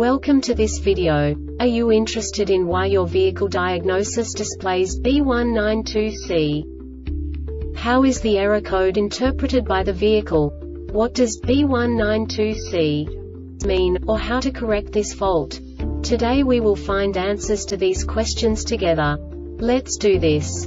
Welcome to this video. Are you interested in why your vehicle diagnosis displays B192C? How is the error code interpreted by the vehicle? What does B192C mean, or how to correct this fault? Today we will find answers to these questions together. Let's do this.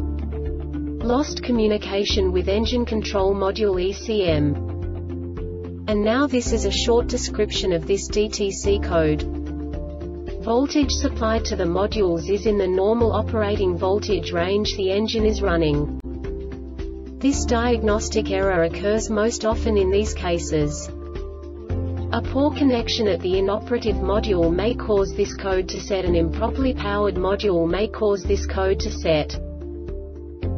lost communication with engine control module ECM. And now this is a short description of this DTC code. Voltage supplied to the modules is in the normal operating voltage range the engine is running. This diagnostic error occurs most often in these cases. A poor connection at the inoperative module may cause this code to set. An improperly powered module may cause this code to set.